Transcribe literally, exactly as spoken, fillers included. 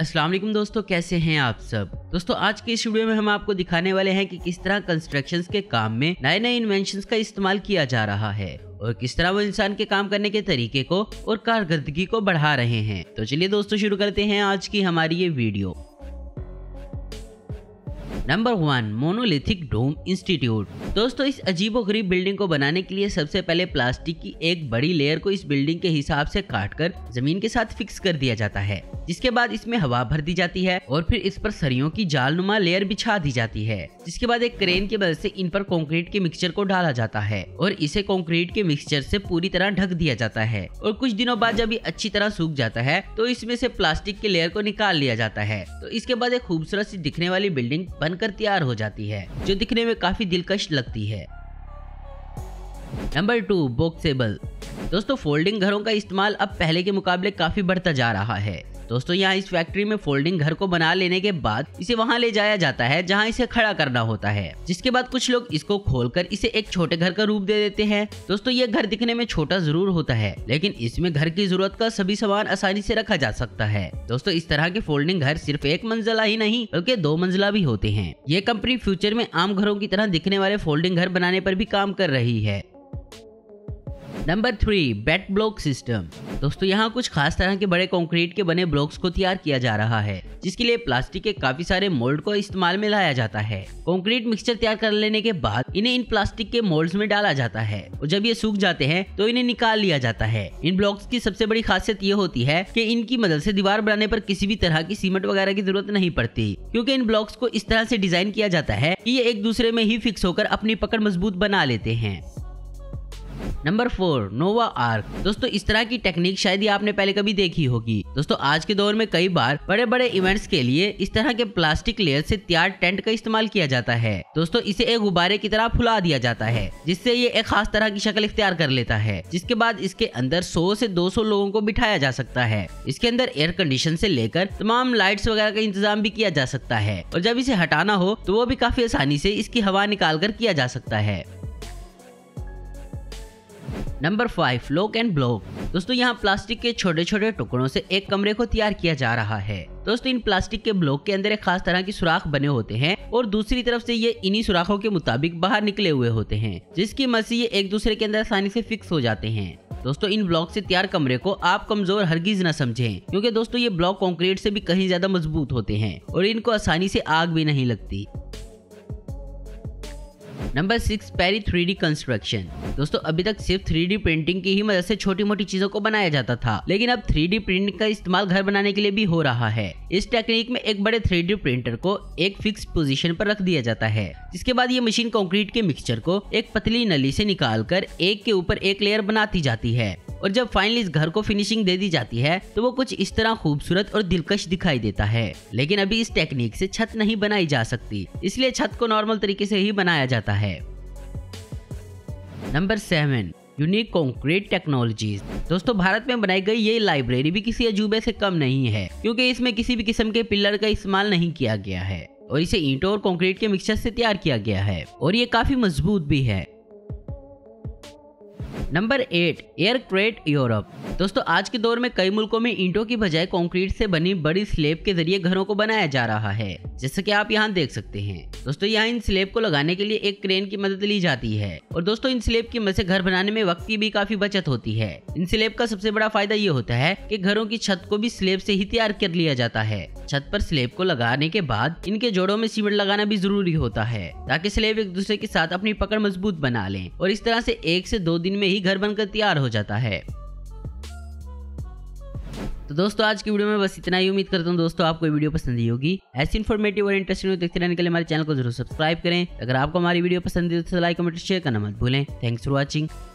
अस्सलाम वालेकुम दोस्तों, कैसे हैं आप सब। दोस्तों आज के इस वीडियो में हम आपको दिखाने वाले हैं कि किस तरह कंस्ट्रक्शंस के काम में नए नए इन्वेंशंस का इस्तेमाल किया जा रहा है और किस तरह वो इंसान के काम करने के तरीके को और कारकर्दगी को बढ़ा रहे हैं। तो चलिए दोस्तों शुरू करते हैं आज की हमारी ये video. Number one, monolithic dome institute. दोस्तों इस अजीबोगरीब बिल्डिंग को बनाने के लिए सबसे पहले प्लास्टिक की एक बड़ी लेयर को इस बिल्डिंग के हिसाब से काटकर जमीन के साथ फिक्स कर दिया जाता है, जिसके बाद इसमें हवा भर दी जाती है और फिर इस पर सरियों की जालनुमा लेयर बिछा दी जाती है, जिसके बाद एक क्रेन की मदद से इन पर कंक्रीट के मिक्सचर को डाला जाता है और इसे कंक्रीट के मिक्सचर से पूरी तरह ढक दिया जाता है और कुछ दिनों बाद जब ये अच्छी तरह सूख जाता है तो इसमें से प्लास्टिक के लेयर को निकाल लिया जाता है। तो इसके बाद एक खूबसूरत सी दिखने वाली बिल्डिंग बनकर तैयार हो जाती है जो दिखने में काफी दिलकश लगती है। Number two, Boxabl. दोस्तों फोल्डिंग घरों का इस्तेमाल अब पहले के मुकाबले काफी बढ़ता जा रहा है। दोस्तों यहाँ इस फैक्ट्री में फोल्डिंग घर को बना लेने के बाद इसे वहाँ ले जाया जाता है जहाँ इसे खड़ा करना होता है, जिसके बाद कुछ लोग इसको खोलकर इसे एक छोटे घर का रूप दे देते हैं। दोस्तों ये घर दिखने में छोटा जरूर होता है लेकिन इसमें घर की जरूरत का सभी सामान आसानी से रखा जा सकता है। दोस्तों इस तरह के फोल्डिंग घर सिर्फ एक मंजिला ही नहीं बल्कि दो मंजिला भी होते हैं। ये कंपनी फ्यूचर में आम घरों की तरह दिखने वाले फोल्डिंग घर बनाने पर भी काम कर रही है। Number three, bed block system. दोस्तों यहाँ कुछ खास तरह के बड़े कंक्रीट के बने ब्लॉक्स को तैयार किया जा रहा है, जिसके लिए प्लास्टिक के काफी सारे मोल्ड को इस्तेमाल में लाया जाता है। कंक्रीट मिक्सचर तैयार कर लेने के बाद इन्हें इन प्लास्टिक के मोल्ड्स में डाला जाता है और जब ये सूख जाते हैं तो इन्हें निकाल लिया जाता है। इन ब्लॉक्स की सबसे बड़ी खासियत ये होती है कि इनकी मदद से दीवार बनाने पर किसी भी तरह की सीमेंट वगैरह की जरूरत नहीं पड़ती, क्योंकि इन ब्लॉक्स को इस तरह से डिजाइन किया जाता है कि ये एक दूसरे में ही फिक्स होकर अपनी पकड़ मजबूत बना लेते हैं। Number four, Nova Arc. दोस्तों इस तरह की टेक्निक शायद ही आपने पहले कभी देखी होगी। दोस्तों आज के दौर में कई बार बड़े बड़े इवेंट्स के लिए इस तरह के प्लास्टिक लेयर से तैयार टेंट का इस्तेमाल किया जाता है। दोस्तों इसे एक गुब्बारे की तरह फुला दिया जाता है जिससे ये एक खास तरह की शक्ल इख्तियार कर लेता है, जिसके बाद इसके अंदर सौ से दो सौ लोगों को बिठाया जा सकता है। इसके अंदर एयर कंडीशन से लेकर तमाम लाइट्स वगैरह का इंतजाम भी किया जा सकता है और जब इसे हटाना हो तो वो भी काफी आसानी से इसकी हवा निकाल कर किया जा सकता है। Number five, lock and block. दोस्तों यहाँ प्लास्टिक के छोटे छोटे टुकड़ों से एक कमरे को तैयार किया जा रहा है। दोस्तों इन प्लास्टिक के ब्लॉक के अंदर एक खास तरह की सुराख बने होते हैं और दूसरी तरफ से ये इन्हीं सुराखों के मुताबिक बाहर निकले हुए होते हैं, जिसकी मदद से ये एक दूसरे के अंदर आसानी से फिक्स हो जाते हैं। दोस्तों इन ब्लॉक से तैयार कमरे को आप कमजोर हरगिज न समझें, क्योंकि दोस्तों ये ब्लॉक कंक्रीट से भी कहीं ज्यादा मजबूत होते हैं और इनको आसानी से आग भी नहीं लगती। Number six, Peri three D construction. दोस्तों अभी तक सिर्फ थ्री डी प्रिंटिंग की ही मदद से छोटी मोटी चीजों को बनाया जाता था, लेकिन अब थ्री डी प्रिंट का इस्तेमाल घर बनाने के लिए भी हो रहा है। इस टेक्निक में एक बड़े थ्री डी प्रिंटर को एक फिक्स पोजीशन पर रख दिया जाता है, जिसके बाद ये मशीन कंक्रीट के मिक्सचर को एक पतली नली से निकालकर एक के ऊपर एक लेयर बनाती जाती है और जब फाइनली इस घर को फिनिशिंग दे दी जाती है तो वो कुछ इस तरह खूबसूरत और दिलकश दिखाई देता है। लेकिन अभी इस टेक्निक से छत नहीं बनाई जा सकती, इसलिए छत को नॉर्मल तरीके से ही बनाया जाता है। Number seven, unique concrete technologies. दोस्तों भारत में बनाई गई ये लाइब्रेरी भी किसी अजूबे से कम नहीं है, क्योंकि इसमें किसी भी किस्म के पिलर का इस्तेमाल नहीं किया गया है और इसे ईंटों और कंक्रीट के मिक्सचर से तैयार किया गया है और ये काफी मजबूत भी है। Number eight, Aircrete Europe. दोस्तों आज के दौर में कई मुल्कों में ईंटों की बजाय कंक्रीट से बनी बड़ी स्लेब के जरिए घरों को बनाया जा रहा है, जैसे कि आप यहाँ देख सकते हैं। दोस्तों यहाँ इन स्लेब को लगाने के लिए एक क्रेन की मदद ली जाती है और दोस्तों इन स्लेब की मदद से घर बनाने में वक्त की भी काफी बचत होती है। इन स्लेब का सबसे बड़ा फायदा ये होता है कि घरों की छत को भी स्लेब से ही तैयार कर लिया जाता है। छत पर स्लेब को लगाने के बाद इनके जोड़ों में सीमेंट लगाना भी जरूरी होता है ताकि स्लेब एक दूसरे के साथ अपनी पकड़ मजबूत बना लें और इस तरह से एक से दो दिन में घर बनकर तैयार हो जाता है। तो दोस्तों आज की वीडियो में बस इतना ही। उम्मीद करता हूँ दोस्तों आपको ये वीडियो पसंद आई होगी। ऐसी इन्फॉर्मेटिव और इंटरेस्टिंग देखते रहने के लिए हमारे चैनल को जरूर सब्सक्राइब करें। अगर आपको हमारी वीडियो पसंद है तो लाइक कमेंट शेयर करना मत भूलें। Thanks for watching.